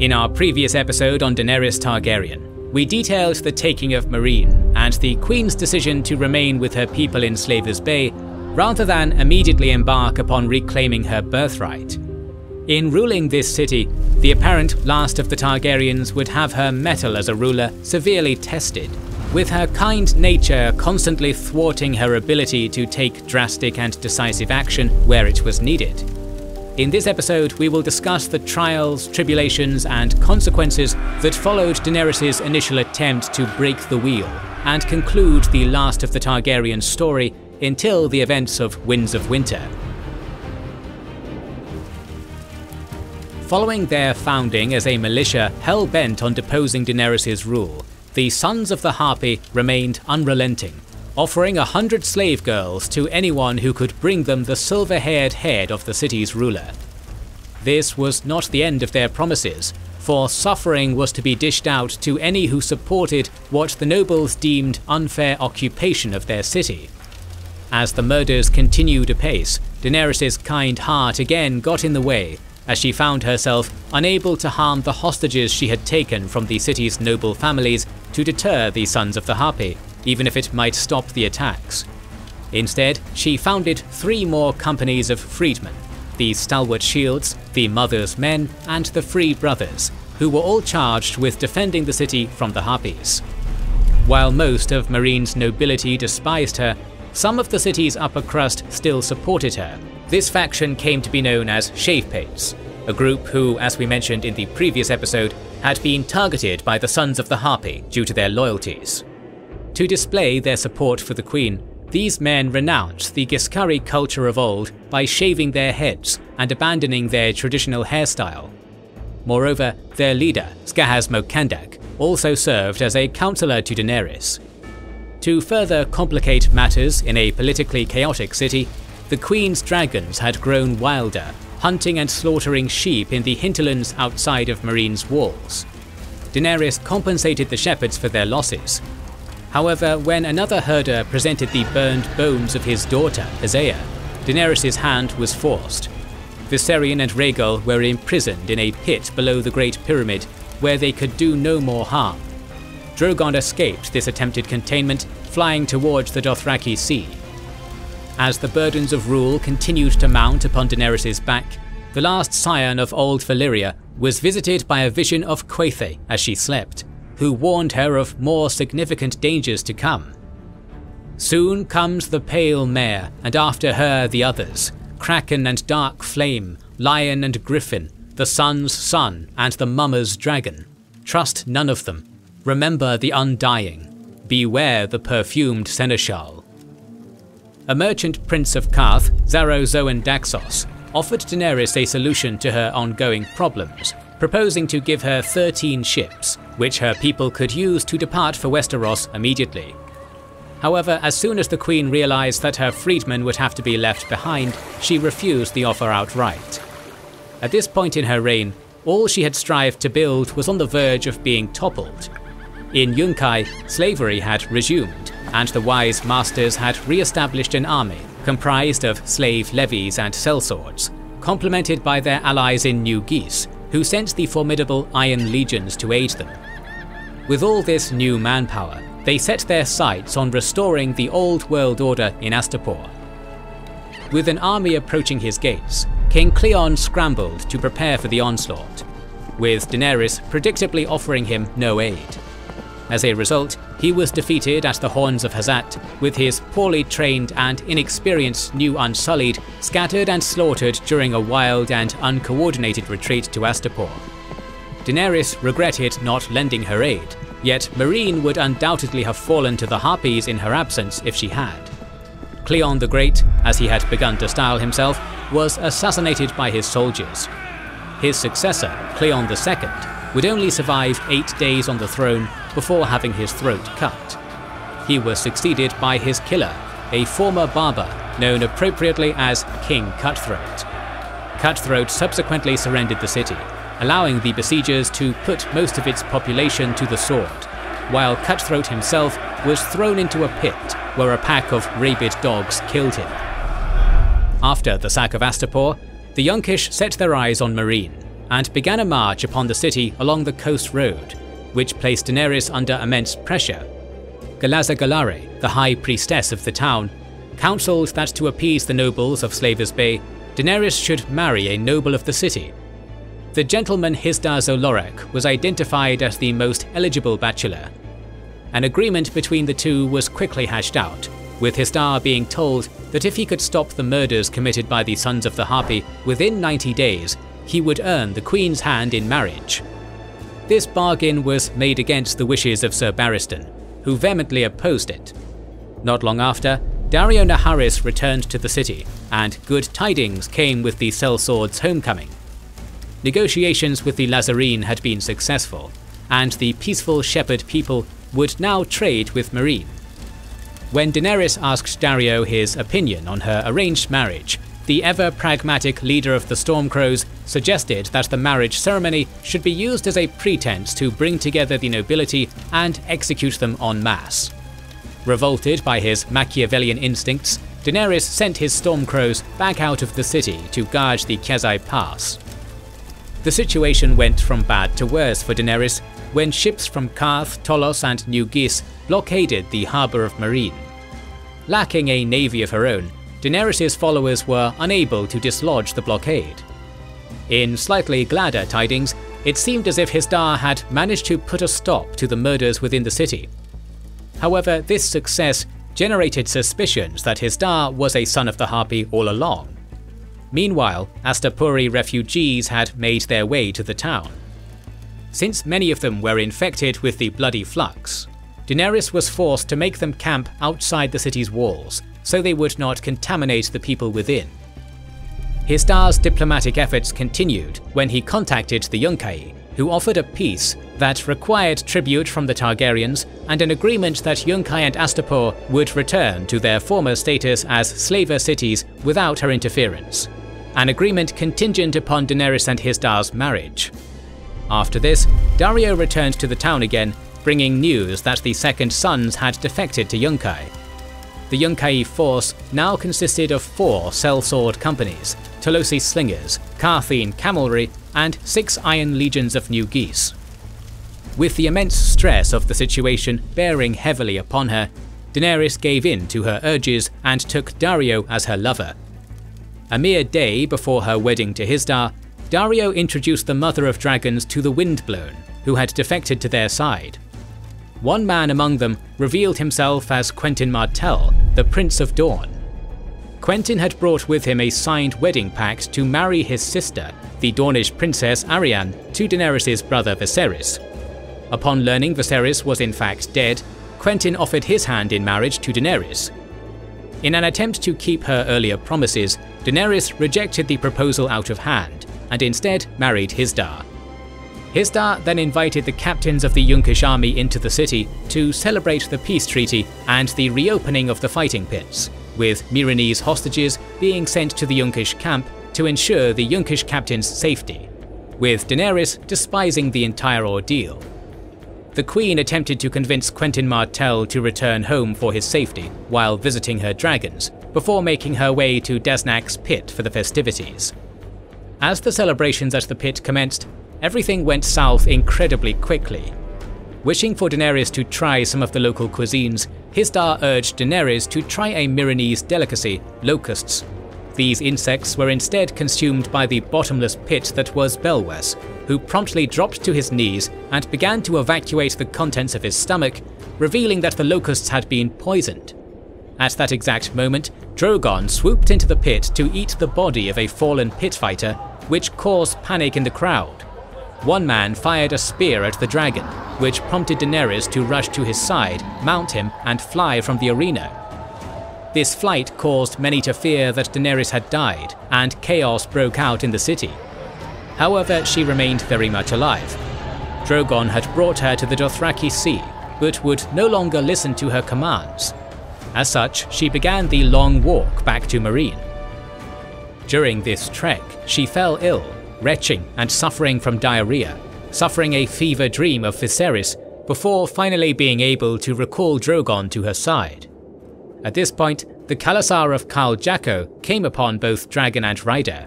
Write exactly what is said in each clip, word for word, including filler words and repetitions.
In our previous episode on Daenerys Targaryen, we detailed the taking of Meereen and the Queen's decision to remain with her people in Slaver's Bay rather than immediately embark upon reclaiming her birthright. In ruling this city, the apparent last of the Targaryens would have her mettle as a ruler severely tested, with her kind nature constantly thwarting her ability to take drastic and decisive action where it was needed. In this episode, we will discuss the trials, tribulations, and consequences that followed Daenerys' initial attempt to break the wheel, and conclude the last of the Targaryen story until the events of Winds of Winter. Following their founding as a militia hell-bent on deposing Daenerys' rule, the Sons of the Harpy remained unrelenting, offering a hundred slave girls to anyone who could bring them the silver-haired head of the city's ruler. This was not the end of their promises, for suffering was to be dished out to any who supported what the nobles deemed unfair occupation of their city. As the murders continued apace, Daenerys' kind heart again got in the way, as she found herself unable to harm the hostages she had taken from the city's noble families to deter the Sons of the Harpy, even if it might stop the attacks. Instead, she founded three more companies of freedmen, the Stalwart Shields, the Mother's Men, and the Free Brothers, who were all charged with defending the city from the Harpies. While most of Meereen's nobility despised her, some of the city's upper crust still supported her. This faction came to be known as Shavepate, a group who, as we mentioned in the previous episode, had been targeted by the Sons of the Harpy due to their loyalties. To display their support for the Queen, these men renounced the Giscari culture of old by shaving their heads and abandoning their traditional hairstyle. Moreover, their leader, Skahaz Mokandak, also served as a counselor to Daenerys. To further complicate matters in a politically chaotic city, the Queen's dragons had grown wilder, hunting and slaughtering sheep in the hinterlands outside of Meereen's walls. Daenerys compensated the shepherds for their losses. However, when another herder presented the burned bones of his daughter, Hezea, Daenerys' hand was forced. Viserion and Rhaegal were imprisoned in a pit below the Great Pyramid, where they could do no more harm. Drogon escaped this attempted containment, flying towards the Dothraki Sea. As the burdens of rule continued to mount upon Daenerys' back, the last scion of old Valyria was visited by a vision of Quaithe as she slept, who warned her of more significant dangers to come. Soon comes the Pale Mare, and after her the others, Kraken and Dark Flame, Lion and Griffin, the Sun's Son and the Mummer's Dragon. Trust none of them. Remember the Undying. Beware the perfumed Seneschal. A merchant prince of Qarth, Zarozoan Daxos, offered Daenerys a solution to her ongoing problems, proposing to give her thirteen ships, which her people could use to depart for Westeros immediately. However, as soon as the Queen realized that her freedmen would have to be left behind, she refused the offer outright. At this point in her reign, all she had strived to build was on the verge of being toppled. In Yunkai, slavery had resumed, and the wise masters had re-established an army comprised of slave levies and sellswords, complemented by their allies in New Ghis, who sent the formidable Iron Legions to aid them. With all this new manpower, they set their sights on restoring the old world order in Astapor. With an army approaching his gates, King Cleon scrambled to prepare for the onslaught, with Daenerys predictably offering him no aid. As a result, he was defeated at the Horns of Hazat, with his poorly trained and inexperienced new Unsullied scattered and slaughtered during a wild and uncoordinated retreat to Astapor. Daenerys regretted not lending her aid, yet Meereen would undoubtedly have fallen to the Harpies in her absence if she had. Cleon the Great, as he had begun to style himself, was assassinated by his soldiers. His successor, Cleon the Second, would only survive eight days on the throne before having his throat cut. He was succeeded by his killer, a former barber known appropriately as King Cutthroat. Cutthroat subsequently surrendered the city, allowing the besiegers to put most of its population to the sword, while Cutthroat himself was thrown into a pit where a pack of rabid dogs killed him. After the sack of Astapor, the Yunkish set their eyes on Meereen, and began a march upon the city along the coast road, which placed Daenerys under immense pressure. Galaza Galare, the high priestess of the town, counseled that to appease the nobles of Slaver's Bay, Daenerys should marry a noble of the city. The gentleman Hizdahr zo Loraq was identified as the most eligible bachelor. An agreement between the two was quickly hashed out, with Hizdahr being told that if he could stop the murders committed by the Sons of the Harpy within ninety days, he would earn the Queen's hand in marriage. This bargain was made against the wishes of Ser Barristan, who vehemently opposed it. Not long after, Daario Naharis returned to the city, and good tidings came with the sellsword's homecoming. Negotiations with the Lazarene had been successful, and the peaceful shepherd people would now trade with Meereen. When Daenerys asked Dario his opinion on her arranged marriage, the ever-pragmatic leader of the Stormcrows suggested that the marriage ceremony should be used as a pretense to bring together the nobility and execute them en masse. Revolted by his Machiavellian instincts, Daenerys sent his Stormcrows back out of the city to guard the Qazai Pass. The situation went from bad to worse for Daenerys, when ships from Qarth, Tolos and New Ghis blockaded the harbour of Meereen. Lacking a navy of her own, Daenerys' followers were unable to dislodge the blockade. In slightly gladder tidings, it seemed as if Hizdahr had managed to put a stop to the murders within the city. However, this success generated suspicions that Hizdahr was a son of the Harpy all along. Meanwhile, Astapori refugees had made their way to the town. Since many of them were infected with the bloody flux, Daenerys was forced to make them camp outside the city's walls, so they would not contaminate the people within. Hizdahr's diplomatic efforts continued when he contacted the Yunkai, who offered a peace that required tribute from the Targaryens and an agreement that Yunkai and Astapor would return to their former status as slaver cities without her interference, an agreement contingent upon Daenerys and Hizdahr's marriage. After this, Dario returned to the town again, bringing news that the Second Sons had defected to Yunkai. The Yunkai force now consisted of four sellsword companies, Tolosi slingers, Qarthine camelry, and six Iron Legions of New Ghis. With the immense stress of the situation bearing heavily upon her, Daenerys gave in to her urges and took Dario as her lover. A mere day before her wedding to Hizdahr, Dario introduced the Mother of Dragons to the Windblown, who had defected to their side. One man among them revealed himself as Quentyn Martell, the Prince of Dawn. Quentyn had brought with him a signed wedding pact to marry his sister, the Dornish princess Arianne, to Daenerys' brother Viserys. Upon learning Viserys was in fact dead, Quentyn offered his hand in marriage to Daenerys. In an attempt to keep her earlier promises, Daenerys rejected the proposal out of hand, and instead married Hizdahr. Hizdahr then invited the captains of the Yunkish army into the city to celebrate the peace treaty and the reopening of the fighting pits, with Meereenese hostages being sent to the Yunkish camp to ensure the Yunkish captain's safety, with Daenerys despising the entire ordeal. The Queen attempted to convince Quentyn Martell to return home for his safety while visiting her dragons, before making her way to Daznak's pit for the festivities. As the celebrations at the pit commenced, everything went south incredibly quickly. Wishing for Daenerys to try some of the local cuisines, Hizdahr urged Daenerys to try a Meereenese delicacy, locusts. These insects were instead consumed by the bottomless pit that was Belwes, who promptly dropped to his knees and began to evacuate the contents of his stomach, revealing that the locusts had been poisoned. At that exact moment, Drogon swooped into the pit to eat the body of a fallen pit fighter, which caused panic in the crowd. One man fired a spear at the dragon, which prompted Daenerys to rush to his side, mount him, and fly from the arena. This flight caused many to fear that Daenerys had died, and chaos broke out in the city. However, she remained very much alive. Drogon had brought her to the Dothraki Sea, but would no longer listen to her commands. As such, she began the long walk back to Meereen. During this trek, she fell ill, retching and suffering from diarrhea, suffering a fever dream of Viserys, before finally being able to recall Drogon to her side. At this point, the Khalasar of Khal Jako came upon both Dragon and Ryder.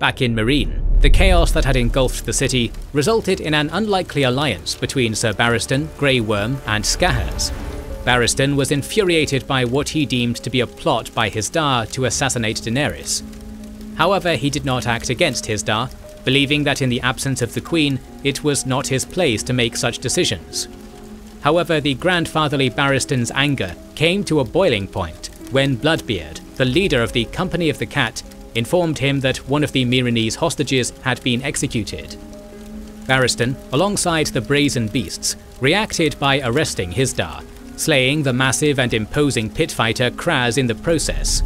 Back in Meereen, The chaos that had engulfed the city resulted in an unlikely alliance between Ser Barristan, Grey Worm, and Skahaz. Barristan was infuriated by what he deemed to be a plot by Hizdahr to assassinate Daenerys. However, he did not act against Hizdahr, believing that in the absence of the queen, it was not his place to make such decisions. However, the grandfatherly Barristan's anger came to a boiling point when Bloodbeard, the leader of the Company of the Cat, informed him that one of the Meereenese hostages had been executed. Barristan, alongside the Brazen Beasts, reacted by arresting Hizdahr, slaying the massive and imposing pitfighter Kraz in the process.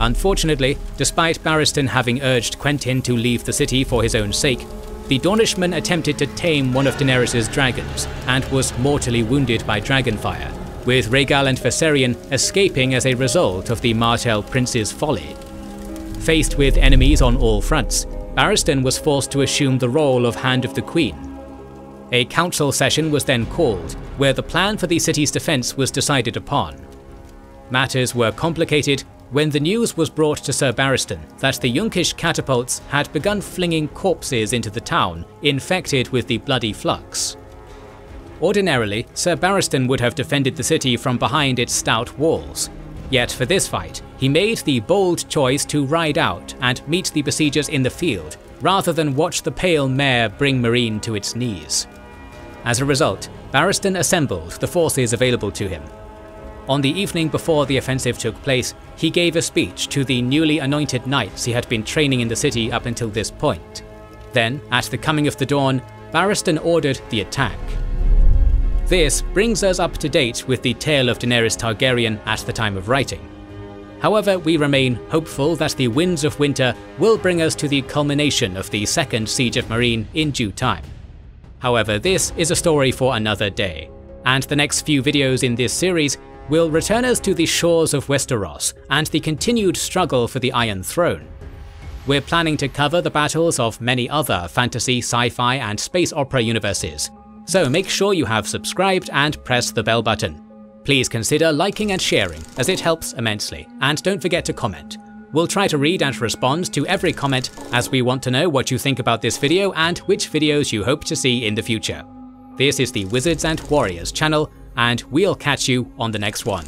Unfortunately, despite Barristan having urged Quentyn to leave the city for his own sake, the Dornishman attempted to tame one of Daenerys' dragons and was mortally wounded by dragonfire, with Rhaegal and Viserion escaping as a result of the Martell prince's folly. Faced with enemies on all fronts, Barristan was forced to assume the role of Hand of the Queen. A council session was then called, where the plan for the city's defense was decided upon. Matters were complicated when the news was brought to Ser Barristan that the Yunkish catapults had begun flinging corpses into the town, infected with the bloody flux. Ordinarily, Ser Barristan would have defended the city from behind its stout walls, yet for this fight, he made the bold choice to ride out and meet the besiegers in the field, rather than watch the Pale Mare bring Meereen to its knees. As a result, Barristan assembled the forces available to him. On the evening before the offensive took place, he gave a speech to the newly anointed knights he had been training in the city up until this point. Then, at the coming of the dawn, Barristan ordered the attack. This brings us up to date with the tale of Daenerys Targaryen at the time of writing. However, we remain hopeful that the Winds of Winter will bring us to the culmination of the second Siege of Meereen in due time. However, this is a story for another day, and the next few videos in this series will return us to the shores of Westeros and the continued struggle for the Iron Throne. We're planning to cover the battles of many other fantasy, sci-fi, and space opera universes, so make sure you have subscribed and press the bell button. Please consider liking and sharing, as it helps immensely, and don't forget to comment. We'll try to read and respond to every comment, as we want to know what you think about this video and which videos you hope to see in the future. This is the Wizards and Warriors channel, and we'll catch you on the next one.